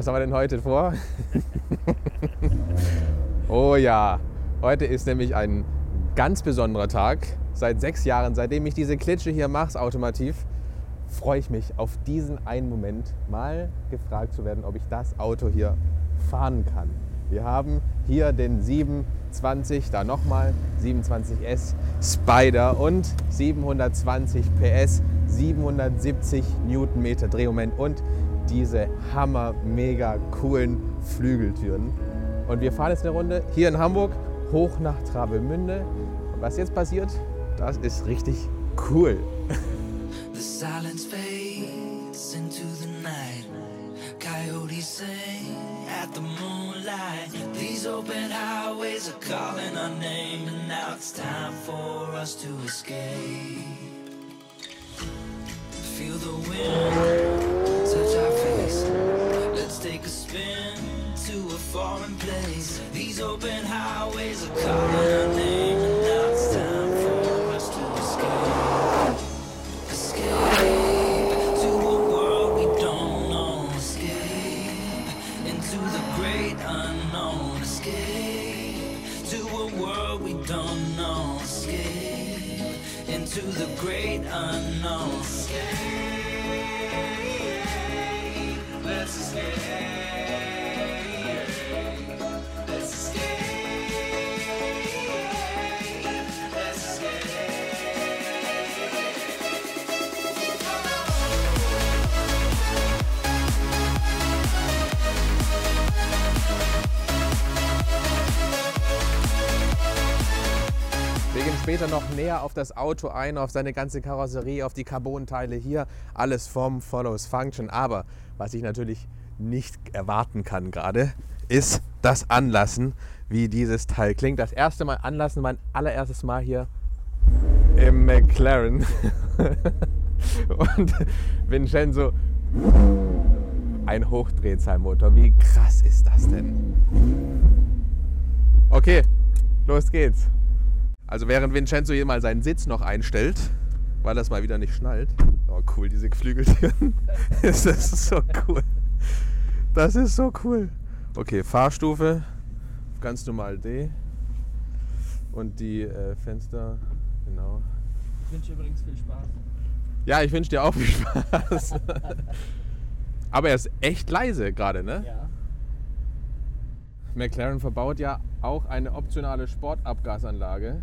Was haben wir denn heute vor? Oh ja, heute ist nämlich ein ganz besonderer Tag. Seit 6 Jahren, seitdem ich diese Klitsche hier mache, automativ, freue ich mich auf diesen einen Moment, mal gefragt zu werden, ob ich das Auto hier fahren kann. Wir haben hier den 720, da nochmal 720S Spider und 720 PS, 770 Newtonmeter Drehmoment und diese hammer mega coolen Flügeltüren. Und wir fahren jetzt eine Runde hier in Hamburg hoch nach Travemünde. Und was jetzt passiert, das ist richtig cool. The silence fades into the night. Coyotes sing at the moonlight. These open highways are calling our name, and now it's time for us to escape. Feel the wind touch our face. Let's take a spin to a foreign place. These open highways are calling our name, and now it's time for us to escape. Escape to a world we don't know. Escape into the great unknown. Escape to a world we don't know. Escape into the great unknown. Escape, let's escape. Let's escape. Wir gehen später noch näher auf das Auto ein, auf seine ganze Karosserie, auf die Carbonteile hier. Alles vom Follows Function. Aber was ich natürlich nicht erwarten kann gerade, ist das Anlassen, wie dieses Teil klingt. Das erste Mal anlassen, mein allererstes Mal hier im McLaren. Und Vincenzo, ein Hochdrehzahlmotor. Wie krass ist das denn? Okay, los geht's. Also während Vincenzo hier mal seinen Sitz noch einstellt, weil das mal wieder nicht schnallt. Oh cool, diese Geflügeltüren. Das ist so cool. Das ist so cool. Okay, Fahrstufe, ganz normal D. Und die Fenster, genau. Ich wünsche übrigens viel Spaß. Ja, ich wünsche dir auch viel Spaß. Aber er ist echt leise gerade, ne? Ja. McLaren verbaut ja auch eine optionale Sportabgasanlage.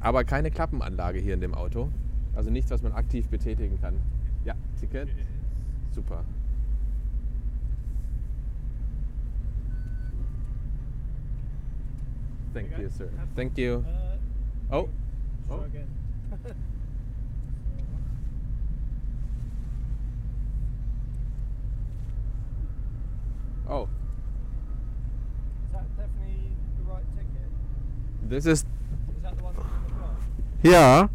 Aber keine Klappenanlage hier in dem Auto. Also nichts, was man aktiv betätigen kann. Ja, Ticket. Super. Thank you, sir. Thank you. Oh. Oh. Oh. Is that definitely the right ticket? This is. Yeah,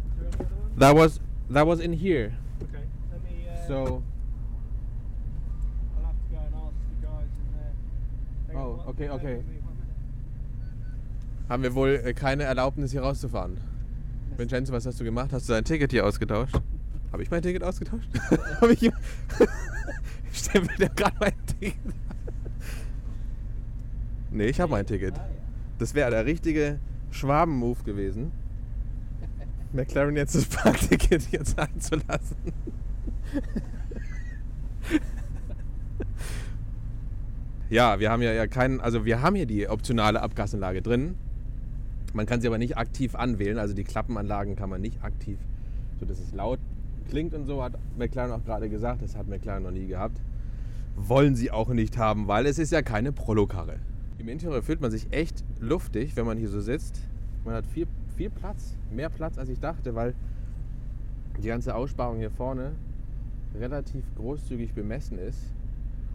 that was in here. Okay, let me. So. I'll have to go and ask the guys in there. Oh, okay. Haben wir wohl keine Erlaubnis hier rauszufahren? Vincenzo, was hast du gemacht? Hast du dein Ticket hier ausgetauscht? Habe ich mein Ticket ausgetauscht? Habe ich? Stempel dir gerade mein Ticket. Nee, ich habe mein Ticket. Das wäre der richtige Schwaben-Move gewesen. McLaren jetzt das Parkticket hier zahlen zu lassen. Ja, wir haben ja keinen, also wir haben hier die optionale Abgasanlage drin. Man kann sie aber nicht aktiv anwählen, also die Klappenanlagen kann man nicht aktiv, so dass es laut klingt und so, hat McLaren auch gerade gesagt, das hat McLaren noch nie gehabt. Wollen sie auch nicht haben, weil es ist ja keine Prolokarre. Im Interieur fühlt man sich echt luftig, wenn man hier so sitzt. Man hat viel Platz, mehr Platz als ich dachte, weil die ganze Aussparung hier vorne relativ großzügig bemessen ist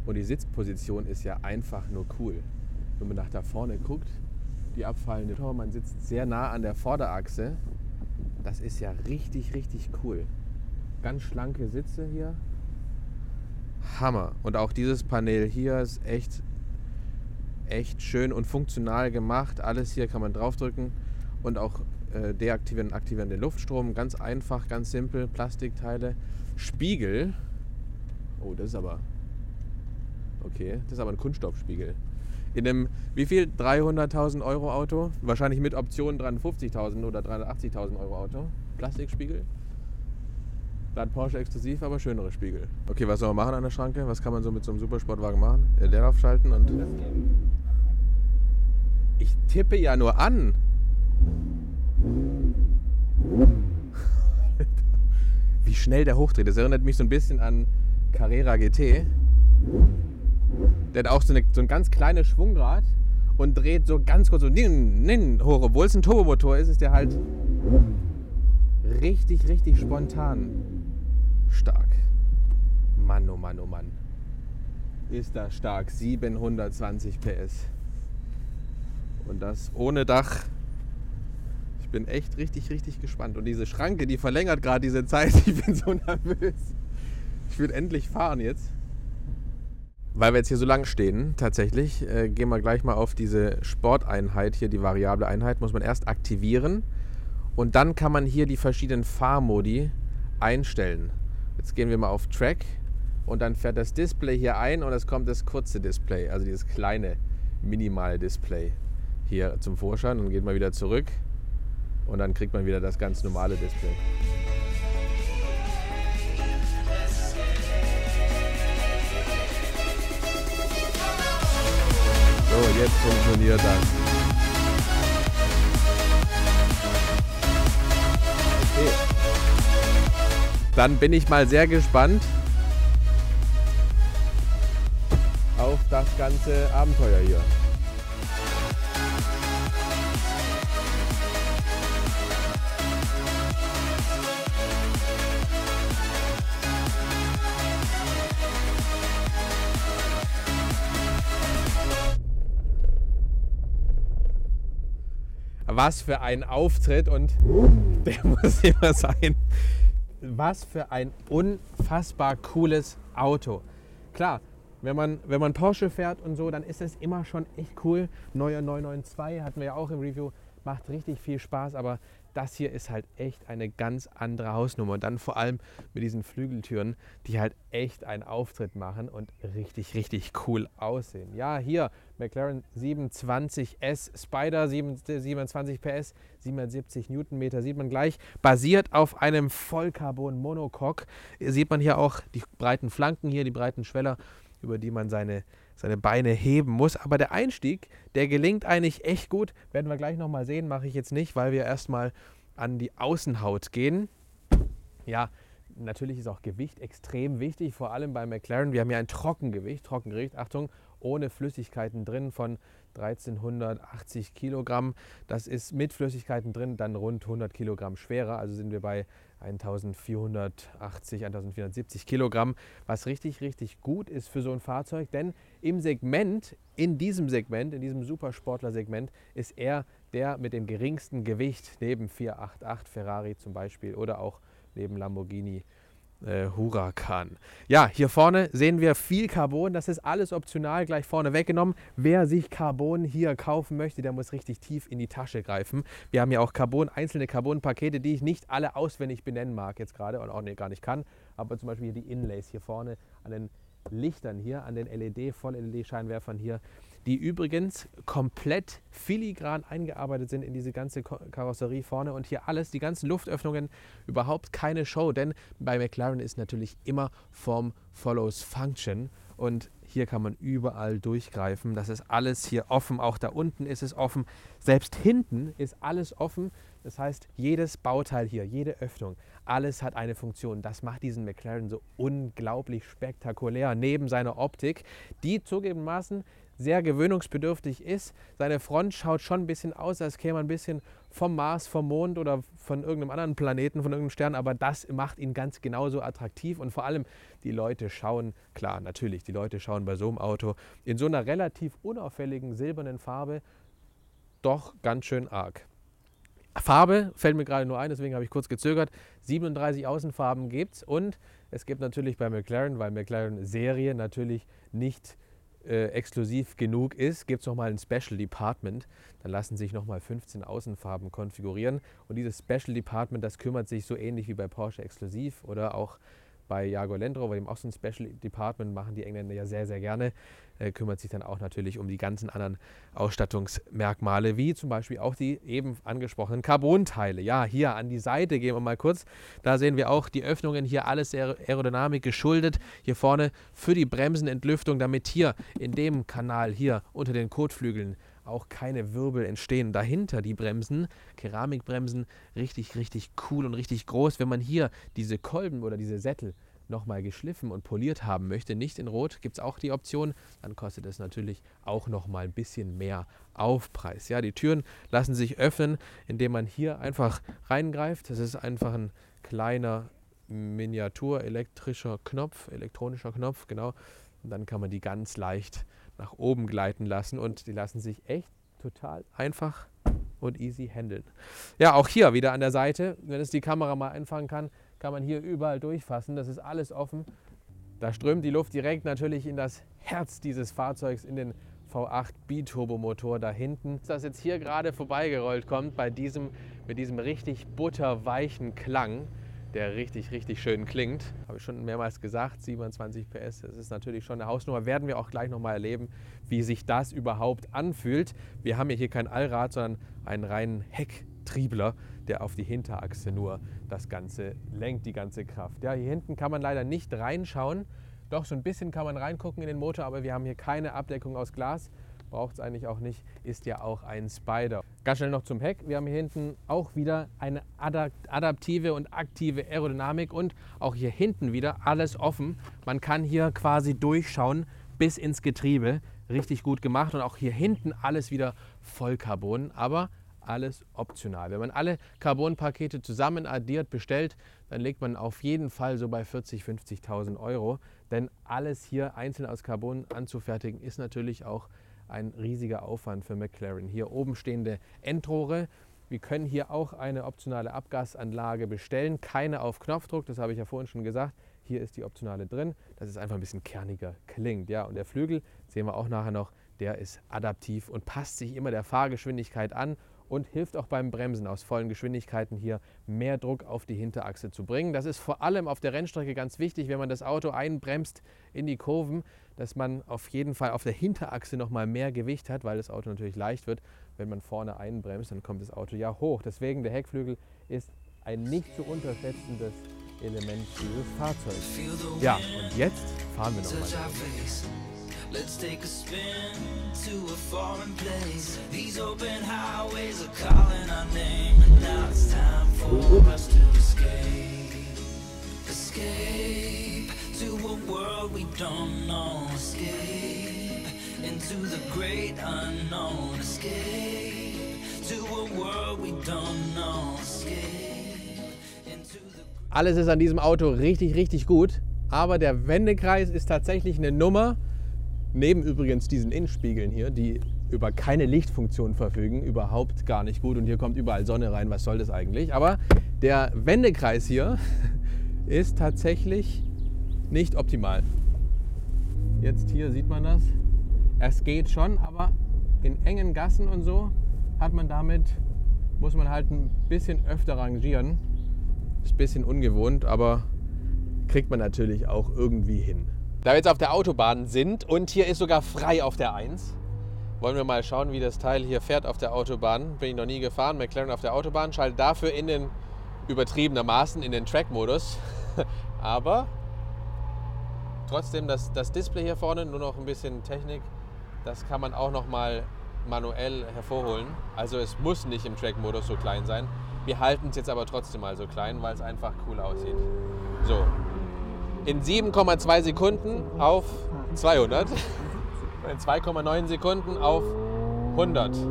und die Sitzposition ist ja einfach nur cool. Wenn man nach da vorne guckt, die abfallende Tür, man sitzt sehr nah an der Vorderachse, das ist ja richtig, richtig cool. Ganz schlanke Sitze hier, Hammer. Und auch dieses Panel hier ist echt schön und funktional gemacht, alles hier kann man draufdrücken und auch deaktivieren und aktivieren den Luftstrom. Ganz einfach, ganz simpel. Plastikteile. Spiegel. Oh, das ist aber... Okay, das ist aber ein Kunststoffspiegel. In einem, wie viel? 300.000 Euro Auto? Wahrscheinlich mit Optionen 350.000 oder 380.000 Euro Auto. Plastikspiegel. Da hat Porsche exklusiv, aber schönere Spiegel. Okay, was soll man machen an der Schranke? Was kann man so mit so einem Supersportwagen machen? Der aufschalten und... Ich tippe ja nur an. Wie schnell der hochdreht. Das erinnert mich so ein bisschen an Carrera GT. Der hat auch so ein ganz kleines Schwungrad und dreht so ganz kurz so hoch. Obwohl es ein Turbomotor ist, ist der halt richtig, richtig spontan stark. Mann, oh Mann, oh Mann. Ist da stark. 720 PS. Und das ohne Dach. Ich bin echt richtig, richtig gespannt. Und diese Schranke, die verlängert gerade diese Zeit. Ich bin so nervös. Ich will endlich fahren jetzt. Weil wir jetzt hier so lang stehen, tatsächlich, gehen wir gleich mal auf diese Sporteinheit hier, die variable Einheit. Muss man erst aktivieren. Und dann kann man hier die verschiedenen Fahrmodi einstellen. Jetzt gehen wir mal auf Track. Und dann fährt das Display hier ein und es kommt das kurze Display. Also dieses kleine, minimale Display hier zum Vorschein. Dann geht man wieder zurück und dann kriegt man wieder das ganz normale Display. So, jetzt funktioniert das. Okay. Dann bin ich mal sehr gespannt auf das ganze Abenteuer hier. Was für ein Auftritt, und der muss immer sein. Was für ein unfassbar cooles Auto. Klar, wenn man Porsche fährt und so, dann ist das immer schon echt cool. Neuer 992 hatten wir ja auch im Review, macht richtig viel Spaß, aber das hier ist halt echt eine ganz andere Hausnummer. Und dann vor allem mit diesen Flügeltüren, die halt echt einen Auftritt machen und richtig, richtig cool aussehen. Ja, hier McLaren 720S Spider, 27 PS, 770 Newtonmeter, sieht man gleich. Basiert auf einem Vollcarbon-Monocoque. Sieht man hier auch die breiten Flanken hier, die breiten Schweller, über die man seine Beine heben muss. Aber der Einstieg, der gelingt eigentlich echt gut. Werden wir gleich nochmal sehen, mache ich jetzt nicht, weil wir erstmal an die Außenhaut gehen. Ja, natürlich ist auch Gewicht extrem wichtig, vor allem bei McLaren. Wir haben hier ein Trockengewicht, Achtung, ohne Flüssigkeiten drin von 1380 Kilogramm. Das ist mit Flüssigkeiten drin dann rund 100 Kilogramm schwerer. Also sind wir bei 1480, 1470 Kilogramm, was richtig, richtig gut ist für so ein Fahrzeug, denn im Segment, in diesem Supersportler-Segment, ist er der mit dem geringsten Gewicht, neben 488 Ferrari zum Beispiel oder auch neben Lamborghini Huracan. Ja, hier vorne sehen wir viel Carbon, das ist alles optional, gleich vorne weggenommen. Wer sich Carbon hier kaufen möchte, der muss richtig tief in die Tasche greifen. Wir haben ja auch Carbon, einzelne Carbon-Pakete, die ich nicht alle auswendig benennen mag jetzt gerade und auch gar nicht kann, aber zum Beispiel hier die Inlays hier vorne an den Lichtern hier, an den Voll-LED-Scheinwerfern hier, die übrigens komplett filigran eingearbeitet sind in diese ganze Karosserie vorne und hier alles, die ganzen Luftöffnungen, überhaupt keine Show, denn bei McLaren ist natürlich immer Form follows Function und hier kann man überall durchgreifen, das ist alles hier offen, auch da unten ist es offen, selbst hinten ist alles offen, das heißt jedes Bauteil hier, jede Öffnung, alles hat eine Funktion, das macht diesen McLaren so unglaublich spektakulär, neben seiner Optik, die zugegebenermaßen sehr gewöhnungsbedürftig ist. Seine Front schaut schon ein bisschen aus, als käme man ein bisschen vom Mars, vom Mond oder von irgendeinem anderen Planeten, von irgendeinem Stern, aber das macht ihn ganz genauso attraktiv und vor allem die Leute schauen, klar, natürlich, die Leute schauen bei so einem Auto in so einer relativ unauffälligen silbernen Farbe doch ganz schön arg. Farbe fällt mir gerade nur ein, deswegen habe ich kurz gezögert. 37 Außenfarben gibt es und es gibt natürlich bei McLaren, weil McLaren Serie natürlich nicht exklusiv genug ist, gibt es nochmal ein Special Department. Dann lassen sich nochmal 15 Außenfarben konfigurieren. Und dieses Special Department, das kümmert sich so ähnlich wie bei Porsche Exklusiv oder auch bei Jaguar Land Rover, dem auch so ein Special Department, machen die Engländer ja sehr, sehr gerne. Kümmert sich dann auch natürlich um die ganzen anderen Ausstattungsmerkmale, wie zum Beispiel auch die eben angesprochenen Carbonteile. Ja, hier an die Seite gehen wir mal kurz. Da sehen wir auch die Öffnungen, hier alles Aerodynamik geschuldet. Hier vorne für die Bremsenentlüftung, damit hier in dem Kanal hier unter den Kotflügeln auch keine Wirbel entstehen. Dahinter die Bremsen, Keramikbremsen, richtig, richtig cool und richtig groß. Wenn man hier diese Kolben oder diese Sättel nochmal geschliffen und poliert haben möchte, nicht in Rot, gibt es auch die Option, dann kostet es natürlich auch nochmal ein bisschen mehr Aufpreis. Ja, die Türen lassen sich öffnen, indem man hier einfach reingreift. Das ist einfach ein kleiner Miniatur elektrischer Knopf, elektronischer Knopf, genau. Und dann kann man die ganz leicht nach oben gleiten lassen und die lassen sich echt total einfach und easy handeln. Ja, auch hier wieder an der Seite, wenn es die Kamera mal einfangen kann, kann man hier überall durchfassen, das ist alles offen. Da strömt die Luft direkt natürlich in das Herz dieses Fahrzeugs, in den V8 Biturbomotor da hinten. Das jetzt hier gerade vorbeigerollt kommt, mit diesem richtig butterweichen Klang, der richtig, richtig schön klingt. Habe ich schon mehrmals gesagt, 27 PS, das ist natürlich schon eine Hausnummer. Werden wir auch gleich nochmal erleben, wie sich das überhaupt anfühlt. Wir haben ja hier kein Allrad, sondern einen reinen Hecktriebler, der auf die Hinterachse nur das Ganze lenkt, die ganze Kraft. Ja, hier hinten kann man leider nicht reinschauen. Doch, so ein bisschen kann man reingucken in den Motor, aber wir haben hier keine Abdeckung aus Glas. Braucht es eigentlich auch nicht, ist ja auch ein Spider. Ganz schnell noch zum Heck. Wir haben hier hinten auch wieder eine adaptive und aktive Aerodynamik und auch hier hinten wieder alles offen. Man kann hier quasi durchschauen bis ins Getriebe. Richtig gut gemacht und auch hier hinten alles wieder Vollcarbon, aber alles optional. Wenn man alle Carbonpakete zusammen addiert, bestellt, dann legt man auf jeden Fall so bei 40.000, 50.000 Euro. Denn alles hier einzeln aus Carbon anzufertigen ist natürlich auch ein riesiger Aufwand für McLaren. Hier oben stehende Endrohre. Wir können hier auch eine optionale Abgasanlage bestellen. Keine auf Knopfdruck, das habe ich ja vorhin schon gesagt. Hier ist die optionale drin, dass es einfach ein bisschen kerniger klingt. Ja, und der Flügel, sehen wir auch nachher noch, der ist adaptiv und passt sich immer der Fahrgeschwindigkeit an und hilft auch beim Bremsen aus vollen Geschwindigkeiten hier mehr Druck auf die Hinterachse zu bringen. Das ist vor allem auf der Rennstrecke ganz wichtig, wenn man das Auto einbremst in die Kurven, dass man auf jeden Fall auf der Hinterachse nochmal mehr Gewicht hat, weil das Auto natürlich leicht wird. Wenn man vorne einbremst, dann kommt das Auto ja hoch. Deswegen der Heckflügel ist ein nicht zu unterschätzendes Element dieses Fahrzeugs. Ja, und jetzt fahren wir nochmal. Let's take a spin to a foreign place. These open highways are calling our name, and now it's time for us to escape. Escape to a world we don't know. Escape into the great unknown. Escape to a world we don't know. Escape into the... Alles ist an diesem Auto richtig, richtig gut, aber der Wendekreis ist tatsächlich eine Nummer. Neben übrigens diesen Innenspiegeln hier, die über keine Lichtfunktion verfügen, überhaupt gar nicht gut. Und hier kommt überall Sonne rein, was soll das eigentlich? Aber der Wendekreis hier ist tatsächlich nicht optimal. Jetzt hier sieht man das. Es geht schon, aber in engen Gassen und so hat man damit, muss man halt ein bisschen öfter rangieren. Ist ein bisschen ungewohnt, aber kriegt man natürlich auch irgendwie hin. Da wir jetzt auf der Autobahn sind und hier ist sogar frei auf der 1, wollen wir mal schauen, wie das Teil hier fährt auf der Autobahn. Bin ich noch nie gefahren, McLaren auf der Autobahn, schalte dafür in den übertriebenermaßen in den Track-Modus. Aber trotzdem das Display hier vorne, nur noch ein bisschen Technik, das kann man auch noch mal manuell hervorholen. Also es muss nicht im Track-Modus so klein sein. Wir halten es jetzt aber trotzdem mal so klein, weil es einfach cool aussieht. So. In 7,2 Sekunden auf 200, in 2,9 Sekunden auf 100. Alter!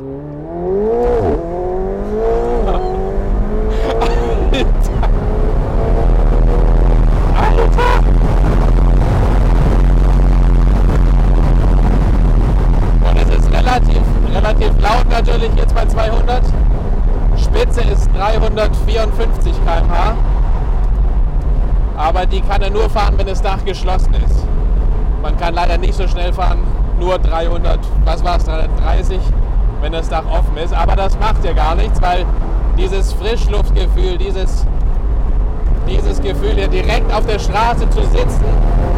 Und es ist relativ laut natürlich jetzt bei 200. Spitze ist 354 km/h. Aber die kann er nur fahren, wenn das Dach geschlossen ist. Man kann leider nicht so schnell fahren, nur 300, was war es, 330, wenn das Dach offen ist. Aber das macht ja gar nichts, weil dieses Frischluftgefühl, dieses Gefühl, hier direkt auf der Straße zu sitzen,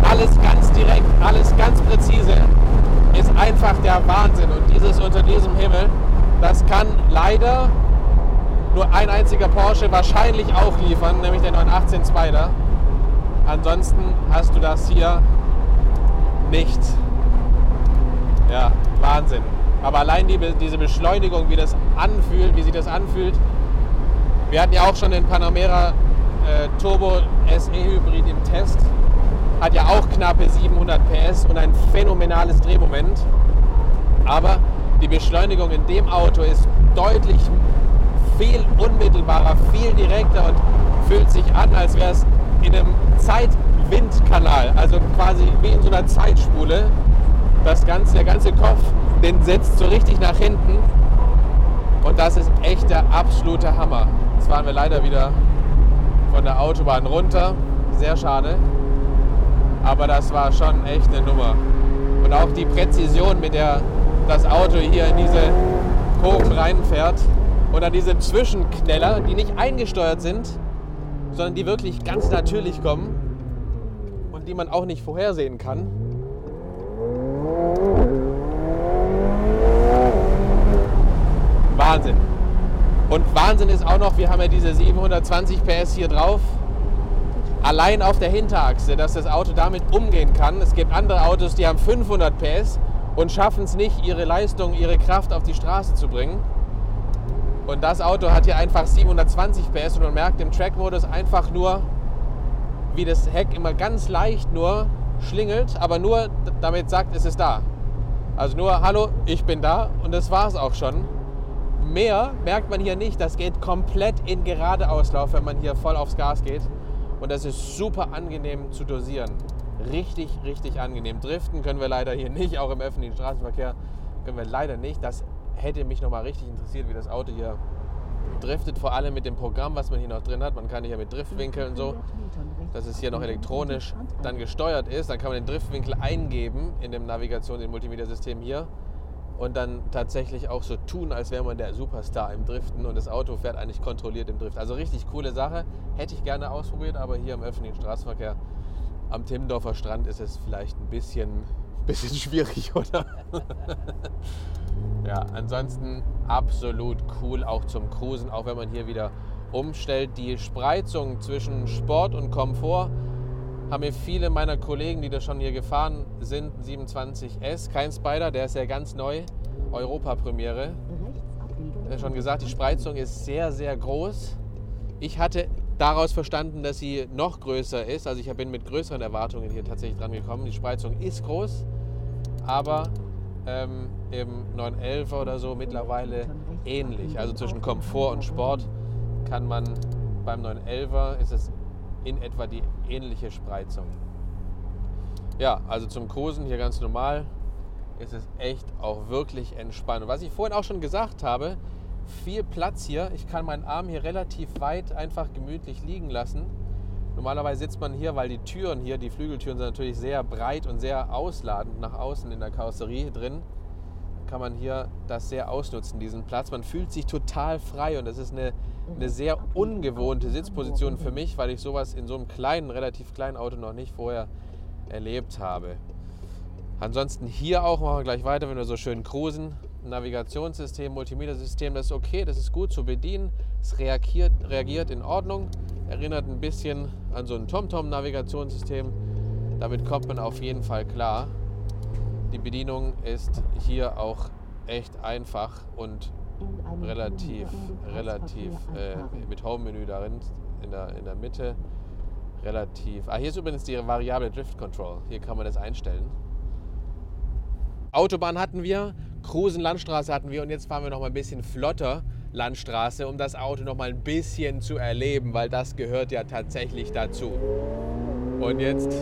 alles ganz direkt, alles ganz präzise, ist einfach der Wahnsinn. Und dieses unter diesem Himmel, das kann leider nur ein einziger Porsche wahrscheinlich auch liefern, nämlich der 918 Spider. Ansonsten hast du das hier nicht. Ja, Wahnsinn. Aber allein diese Beschleunigung, wie sich das anfühlt. Wir hatten ja auch schon den Panamera Turbo SE Hybrid im Test. Hat ja auch knappe 700 PS und ein phänomenales Drehmoment. Aber die Beschleunigung in dem Auto ist deutlich viel unmittelbarer, viel direkter und fühlt sich an, als wäre es in einem Zeitwindkanal, also quasi wie in so einer Zeitspule. Der ganze Kopf, den setzt so richtig nach hinten. Und das ist echt der absolute Hammer. Jetzt waren wir leider wieder von der Autobahn runter. Sehr schade. Aber das war schon echt eine Nummer. Und auch die Präzision, mit der das Auto hier in diese Kurven reinfährt. Und dann diese Zwischenkneller, die nicht eingesteuert sind, sondern die wirklich ganz natürlich kommen und die man auch nicht vorhersehen kann. Wahnsinn. Und Wahnsinn ist auch noch, wir haben ja diese 720 PS hier drauf, allein auf der Hinterachse, dass das Auto damit umgehen kann. Es gibt andere Autos, die haben 500 PS und schaffen es nicht, ihre Leistung, ihre Kraft auf die Straße zu bringen. Und das Auto hat hier einfach 720 PS und man merkt im Track-Modus einfach nur, wie das Heck immer ganz leicht nur schlingelt, aber nur damit sagt, es ist da. Also nur, hallo, ich bin da und das war es auch schon. Mehr merkt man hier nicht, das geht komplett in Geradeauslauf, wenn man hier voll aufs Gas geht. Und das ist super angenehm zu dosieren. Richtig, richtig angenehm. Driften können wir leider hier nicht, auch im öffentlichen Straßenverkehr können wir leider nicht. Das hätte mich nochmal richtig interessiert, wie das Auto hier driftet, vor allem mit dem Programm, was man hier noch drin hat. Man kann hier mit Driftwinkel und so, dass es hier noch elektronisch dann gesteuert ist. Dann kann man den Driftwinkel eingeben in dem Navigations- und Multimedia-System hier und dann tatsächlich auch so tun, als wäre man der Superstar im Driften und das Auto fährt eigentlich kontrolliert im Drift. Also richtig coole Sache, hätte ich gerne ausprobiert, aber hier im öffentlichen Straßenverkehr am Timmendorfer Strand ist es vielleicht ein bisschen schwierig, oder? Ja, ansonsten absolut cool, auch zum Cruisen, auch wenn man hier wieder umstellt. Die Spreizung zwischen Sport und Komfort haben mir viele meiner Kollegen, die da schon hier gefahren sind, 720S, kein Spider, der ist ja ganz neu, Europa-Premiere. Ja, schon gesagt, die Spreizung ist sehr, sehr groß. Ich hatte daraus verstanden, dass sie noch größer ist, also ich bin mit größeren Erwartungen hier tatsächlich dran gekommen. Die Spreizung ist groß, aber im 911 oder so mittlerweile ähnlich. Also zwischen Komfort und Sport kann man beim 911er ist es in etwa die ähnliche Spreizung. Ja, also zum Cruisen hier ganz normal ist es echt auch wirklich entspannt. Und was ich vorhin auch schon gesagt habe, viel Platz hier. Ich kann meinen Arm hier relativ weit einfach gemütlich liegen lassen. Normalerweise sitzt man hier, weil die Türen hier, die Flügeltüren sind natürlich sehr breit und sehr ausladend nach außen in der Karosserie drin. Kann man hier das sehr ausnutzen, diesen Platz. Man fühlt sich total frei und das ist eine sehr ungewohnte Sitzposition für mich, weil ich sowas in so einem kleinen, relativ kleinen Auto noch nicht vorher erlebt habe. Ansonsten hier auch, machen wir gleich weiter, wenn wir so schön cruisen. Navigationssystem, Multimedia-System, das ist okay, das ist gut zu bedienen. Es reagiert in Ordnung. Erinnert ein bisschen an so ein TomTom-Navigationssystem. Damit kommt man auf jeden Fall klar. Die Bedienung ist hier auch echt einfach und relativ mit Home-Menü darin, in der Mitte. Relativ. Ah, hier ist übrigens die Variable Drift Control. Hier kann man das einstellen. Autobahn hatten wir, Cruisen Landstraße hatten wir und jetzt fahren wir noch mal ein bisschen flotter Landstraße, um das Auto noch mal ein bisschen zu erleben, weil das gehört ja tatsächlich dazu. Und jetzt,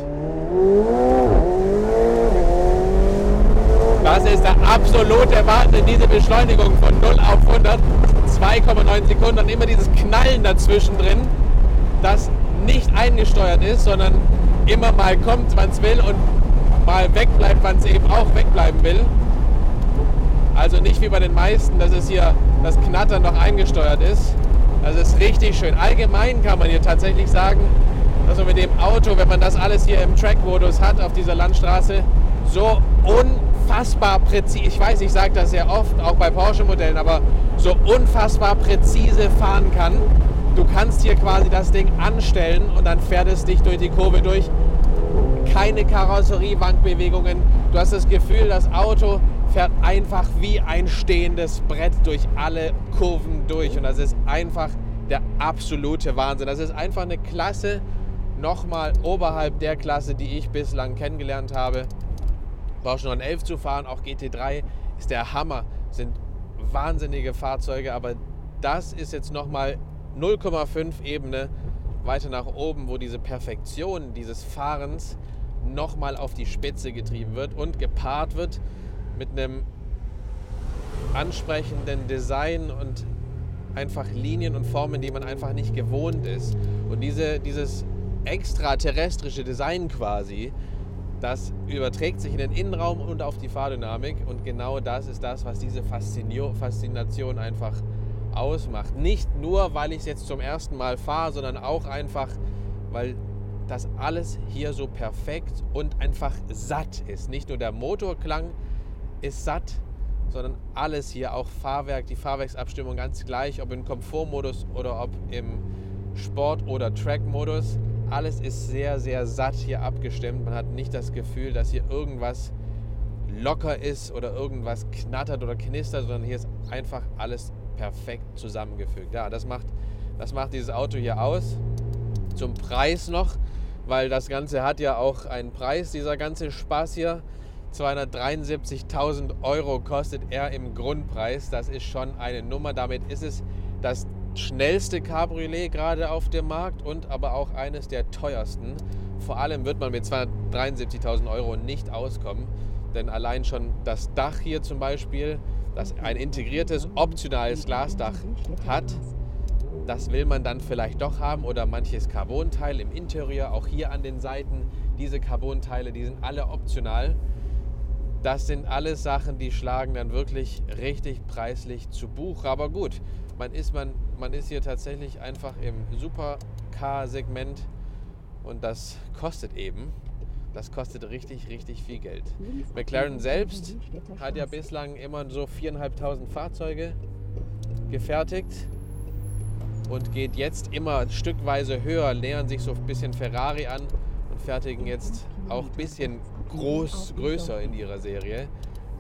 das ist der absolute Wahnsinn, diese Beschleunigung von 0 auf 100, 2,9 Sekunden und immer dieses Knallen dazwischen drin, das nicht eingesteuert ist, sondern immer mal kommt, wann es will und mal wegbleibt, wann es eben auch wegbleiben will. Also nicht wie bei den meisten, dass es hier das Knattern noch eingesteuert ist. Das ist richtig schön. Allgemein kann man hier tatsächlich sagen, dass man mit dem Auto, wenn man das alles hier im Track-Modus hat, auf dieser Landstraße, so unfassbar präzise, ich weiß, ich sage das sehr oft, auch bei Porsche-Modellen, aber so unfassbar präzise fahren kann. Du kannst hier quasi das Ding anstellen und dann fährt es dich durch die Kurve durch. Keine Karosseriewankbewegungen. Du hast das Gefühl, das Auto fährt einfach wie ein stehendes Brett durch alle Kurven durch. Und das ist einfach der absolute Wahnsinn. Das ist einfach eine Klasse, nochmal oberhalb der Klasse, die ich bislang kennengelernt habe. Porsche 911 zu fahren, auch GT3 ist der Hammer. Sind wahnsinnige Fahrzeuge, aber das ist jetzt nochmal 0,5 Ebene weiter nach oben, wo diese Perfektion dieses Fahrens nochmal auf die Spitze getrieben wird und gepaart wird mit einem ansprechenden Design und einfach Linien und Formen, die man einfach nicht gewohnt ist. Und dieses extraterrestrische Design quasi, das überträgt sich in den Innenraum und auf die Fahrdynamik. Und genau das ist das, was diese Faszination einfach ausmacht. Nicht nur, weil ich es jetzt zum ersten Mal fahre, sondern auch einfach, weil das alles hier so perfekt und einfach satt ist. Nicht nur der Motorklang ist satt, sondern alles hier, auch Fahrwerk, die Fahrwerksabstimmung, ganz gleich, ob im Komfortmodus oder ob im Sport- oder Track-Modus. Alles ist sehr, sehr satt hier abgestimmt. Man hat nicht das Gefühl, dass hier irgendwas locker ist oder irgendwas knattert oder knistert, sondern hier ist einfach alles perfekt zusammengefügt. Ja, das macht dieses Auto hier aus. Zum Preis noch, weil das Ganze hat ja auch einen Preis, dieser ganze Spaß hier. 273.000 € kostet er im Grundpreis. Das ist schon eine Nummer. Damit ist es das schnellste Cabriolet gerade auf dem Markt und aber auch eines der teuersten. Vor allem wird man mit 273.000 € nicht auskommen, denn allein schon das Dach hier zum Beispiel, das ein integriertes, optionales Glasdach hat, das will man dann vielleicht doch haben, oder manches Carbonteil im Interieur, auch hier an den Seiten. Diese Carbonteile, die sind alle optional. Das sind alles Sachen, die schlagen dann wirklich richtig preislich zu Buche. Aber gut, man ist hier tatsächlich einfach im Supercar-Segment und das kostet eben. Das kostet richtig, richtig viel Geld. McLaren selbst hat ja bislang immer so 4.500 Fahrzeuge gefertigt und geht jetzt immer stückweise höher, nähern sich so ein bisschen Ferrari an und fertigen jetzt auch ein bisschen größer in ihrer Serie.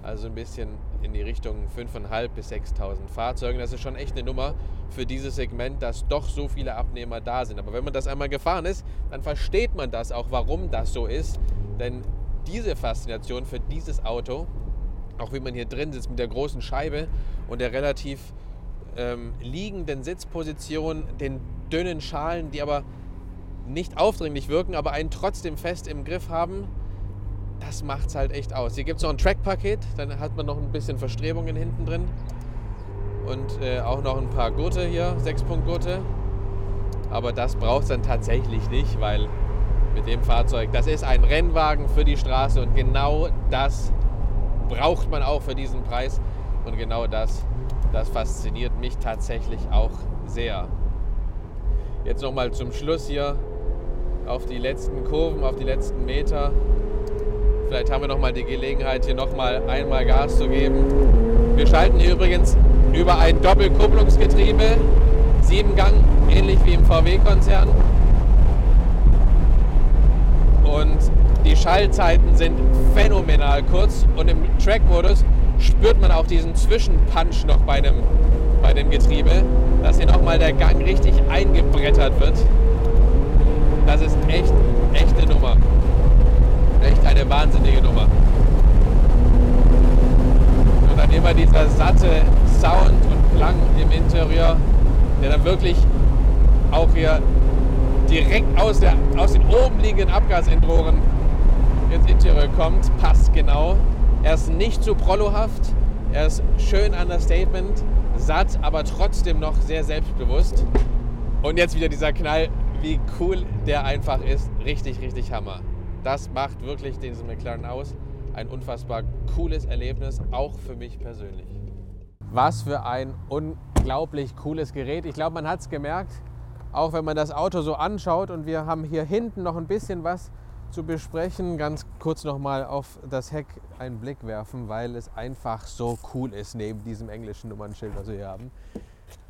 Also ein bisschen in die Richtung 5.500 bis 6.000 Fahrzeuge. Das ist schon echt eine Nummer für dieses Segment, dass doch so viele Abnehmer da sind. Aber wenn man das einmal gefahren ist, dann versteht man das auch, warum das so ist. Denn diese Faszination für dieses Auto, auch wie man hier drin sitzt mit der großen Scheibe und der relativ liegenden Sitzposition, den dünnen Schalen, die aber nicht aufdringlich wirken, aber einen trotzdem fest im Griff haben, das macht es halt echt aus. Hier gibt es noch ein Track-Paket, dann hat man noch ein bisschen Verstrebungen hinten drin und auch noch ein paar Gurte hier, 6-Punkt-Gurte. Aber das braucht es dann tatsächlich nicht, weil mit dem Fahrzeug, das ist ein Rennwagen für die Straße und genau das braucht man auch für diesen Preis. Und genau das fasziniert mich tatsächlich auch sehr. Jetzt nochmal zum Schluss hier auf die letzten Kurven, auf die letzten Meter. Vielleicht haben wir noch mal die Gelegenheit, hier noch mal einmal Gas zu geben. Wir schalten hier übrigens über ein Doppelkupplungsgetriebe, 7-Gang, ähnlich wie im VW-Konzern. Und die Schaltzeiten sind phänomenal kurz. Und im Track-Modus spürt man auch diesen Zwischenpunch noch bei dem Getriebe, dass hier noch mal der Gang richtig eingebrettert wird. Das ist echt eine Nummer. Echt eine wahnsinnige Nummer. Und dann immer dieser satte Sound und Klang im Interieur, der dann wirklich auch hier direkt aus den oben liegenden Abgasendrohren ins Interieur kommt, passt genau. Er ist nicht zu prollohaft, er ist schön understatement, satt, aber trotzdem noch sehr selbstbewusst. Und jetzt wieder dieser Knall, wie cool der einfach ist. Richtig, richtig Hammer. Das macht wirklich diesen McLaren aus. Ein unfassbar cooles Erlebnis, auch für mich persönlich. Was für ein unglaublich cooles Gerät. Ich glaube, man hat es gemerkt, Auch wenn man das Auto so anschaut, und wir haben hier hinten noch ein bisschen was zu besprechen, ganz kurz nochmal auf das Heck einen Blick werfen, weil es einfach so cool ist, neben diesem englischen Nummernschild, was wir hier haben.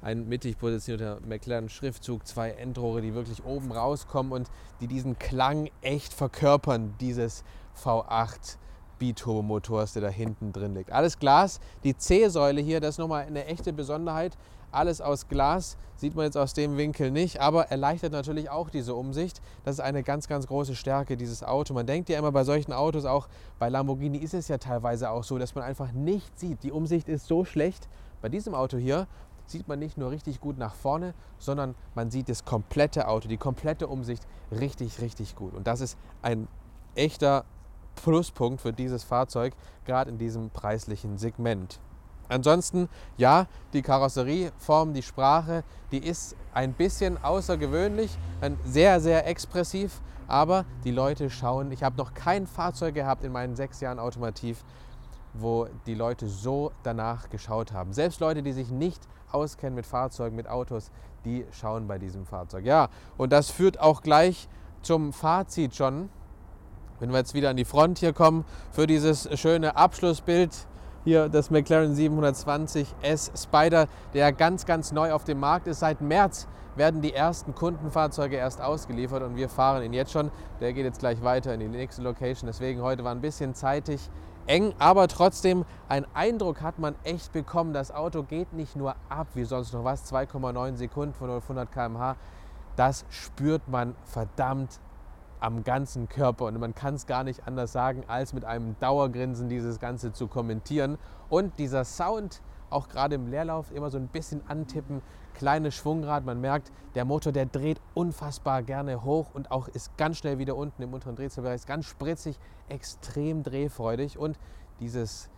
Ein mittig positionierter McLaren-Schriftzug, zwei Endrohre, die wirklich oben rauskommen und die diesen Klang echt verkörpern, dieses V8 Biturbo-Motors, der da hinten drin liegt. Alles Glas, die C-Säule hier, das ist nochmal eine echte Besonderheit. Alles aus Glas, sieht man jetzt aus dem Winkel nicht, aber erleichtert natürlich auch diese Umsicht. Das ist eine ganz, ganz große Stärke dieses Auto. Man denkt ja immer bei solchen Autos, auch bei Lamborghini ist es ja teilweise auch so, dass man einfach nichts sieht. Die Umsicht ist so schlecht. Bei diesem Auto hier sieht man nicht nur richtig gut nach vorne, sondern man sieht das komplette Auto, die komplette Umsicht richtig, richtig gut. Und das ist ein echter Pluspunkt für dieses Fahrzeug, gerade in diesem preislichen Segment. Ansonsten, ja, die Karosserieform, die Sprache, die ist ein bisschen außergewöhnlich, sehr, sehr expressiv, aber die Leute schauen. Ich habe noch kein Fahrzeug gehabt in meinen 6 Jahren Automotiv, wo die Leute so danach geschaut haben. Selbst Leute, die sich nicht auskennen mit Fahrzeugen, mit Autos, die schauen bei diesem Fahrzeug. Ja, und das führt auch gleich zum Fazit schon. Wenn wir jetzt wieder an die Front hier kommen, für dieses schöne Abschlussbild hier das McLaren 720S Spider, der ganz, ganz neu auf dem Markt ist. Seit März werden die ersten Kundenfahrzeuge erst ausgeliefert und wir fahren ihn jetzt schon. Der geht jetzt gleich weiter in die nächste Location, deswegen heute war ein bisschen zeitig eng, aber trotzdem einen Eindruck hat man echt bekommen. Das Auto geht nicht nur ab wie sonst noch was, 2,9 Sekunden von 0 auf 100 km/h, das spürt man verdammt am ganzen Körper und man kann es gar nicht anders sagen, als mit einem Dauergrinsen dieses Ganze zu kommentieren. Und dieser Sound, auch gerade im Leerlauf, immer so ein bisschen antippen, kleines Schwungrad, man merkt, der Motor, der dreht unfassbar gerne hoch und auch ist ganz schnell wieder unten im unteren Drehzahlbereich, ist ganz spritzig, extrem drehfreudig, und dieses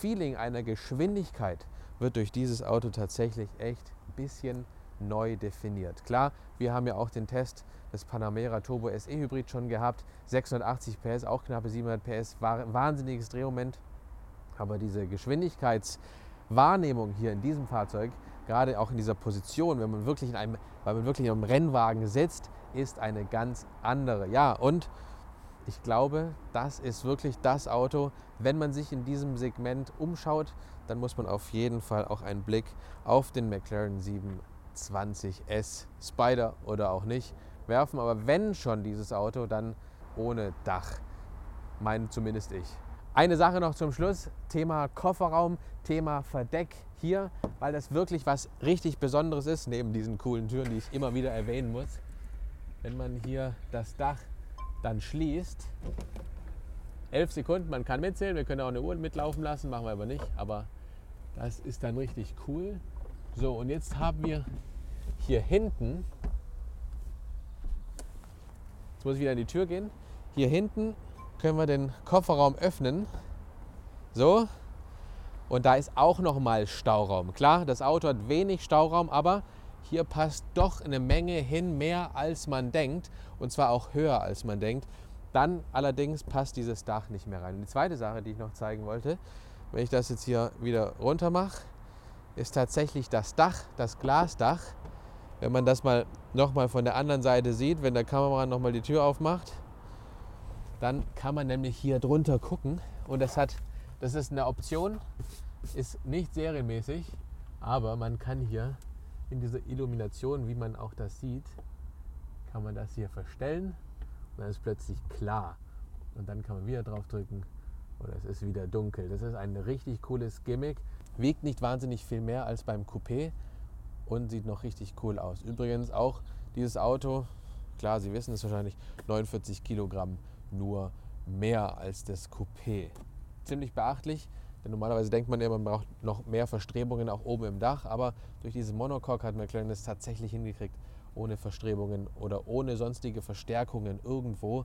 Feeling einer Geschwindigkeit wird durch dieses Auto tatsächlich echt ein bisschen neu definiert. Klar, wir haben ja auch den Test des Panamera Turbo SE Hybrid schon gehabt, 680 PS, auch knappe 700 PS, wahnsinniges Drehmoment, aber diese Geschwindigkeitswahrnehmung hier in diesem Fahrzeug, gerade auch in dieser Position, wenn man wirklich in einem Rennwagen sitzt, ist eine ganz andere. Ja, und ich glaube, das ist wirklich das Auto, wenn man sich in diesem Segment umschaut, dann muss man auf jeden Fall auch einen Blick auf den McLaren 720S Spider oder auch nicht werfen, aber wenn schon dieses Auto, dann ohne Dach, meine zumindest ich. Eine Sache noch zum Schluss, Thema Kofferraum, Thema Verdeck hier, weil das wirklich was richtig Besonderes ist, neben diesen coolen Türen, die ich immer wieder erwähnen muss. Wenn man hier das Dach dann schließt, 11 Sekunden, man kann mitzählen, wir können auch eine Uhr mitlaufen lassen, machen wir aber nicht, aber das ist dann richtig cool. So, und jetzt haben wir hier hinten, jetzt muss ich wieder in die Tür gehen, hier hinten können wir den Kofferraum öffnen, so, und da ist auch nochmal Stauraum. Klar, das Auto hat wenig Stauraum, aber hier passt doch eine Menge hin, mehr als man denkt, und zwar auch höher als man denkt. Dann allerdings passt dieses Dach nicht mehr rein. Und die zweite Sache, die ich noch zeigen wollte, wenn ich das jetzt hier wieder runter mache, ist tatsächlich das Dach, das Glasdach. Wenn man das mal nochmal von der anderen Seite sieht, wenn der Kameramann nochmal die Tür aufmacht, dann kann man nämlich hier drunter gucken. Und das ist eine Option, ist nicht serienmäßig, aber man kann hier in dieser Illumination, wie man auch das sieht, kann man das hier verstellen und dann ist plötzlich klar. Und dann kann man wieder drauf drücken und es ist wieder dunkel. Das ist ein richtig cooles Gimmick. Wiegt nicht wahnsinnig viel mehr als beim Coupé und sieht noch richtig cool aus. Übrigens auch dieses Auto, klar, Sie wissen es wahrscheinlich, 49 Kilogramm nur mehr als das Coupé. Ziemlich beachtlich, denn normalerweise denkt man ja, man braucht noch mehr Verstrebungen auch oben im Dach, aber durch dieses Monocoque hat McLaren das tatsächlich hingekriegt, ohne Verstrebungen oder ohne sonstige Verstärkungen irgendwo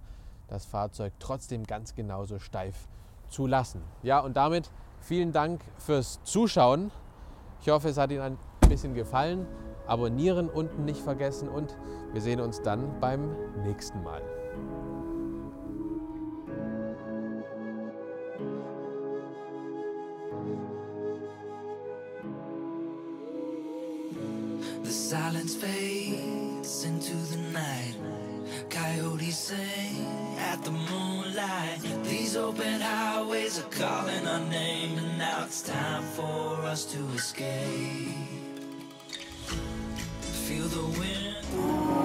das Fahrzeug trotzdem ganz genauso steif zu lassen. Ja, und damit vielen Dank fürs Zuschauen. Ich hoffe, es hat Ihnen ein bisschen gefallen. Abonnieren unten nicht vergessen und wir sehen uns dann beim nächsten Mal. The silence fades. the moonlight. These open highways are calling our name, and now it's time for us to escape. Feel the wind.